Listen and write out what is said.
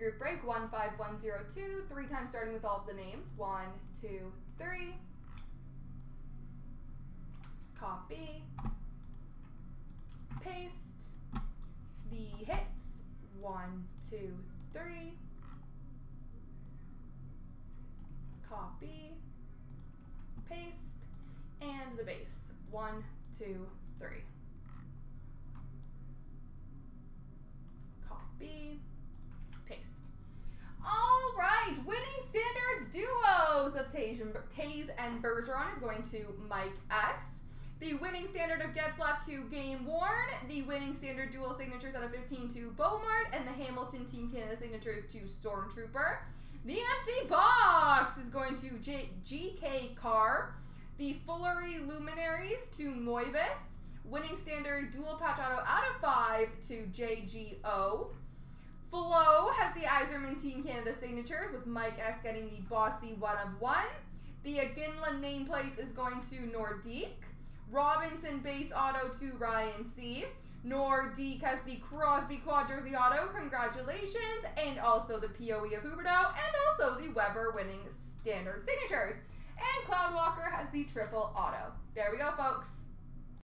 group break. 1, 5, 1, 0, 2. 3 times starting with all of the names. 1, 2, 3. Copy. Paste. The hits. 1, 2, 3. Copy. Paste. And the base. 1, 2, 3. Copy. Paste. All right, winning standards duos of Taze and Bergeron is going to Mike S. The winning standard of Getzlaf to Game Worn. The winning standard dual signatures out of 15 to Beaumart. And the Hamilton Team Canada signatures to Stormtrooper. The empty box is going to GK Carr. The Foolery Luminaries to Moibus. Winning standard dual patch auto out of 5 to JGO. Flo has the Iserman Team Canada signatures with Mike S getting the Bossy 1 of 1. The Aginla nameplate is going to Nordique. Robinson base auto to Ryan C. Nordique has the Crosby quad jersey auto. Congratulations. And also the POE of Huberdeau. And also the Weber winning standard signatures. And Cloud Walker has the triple auto. There we go, folks.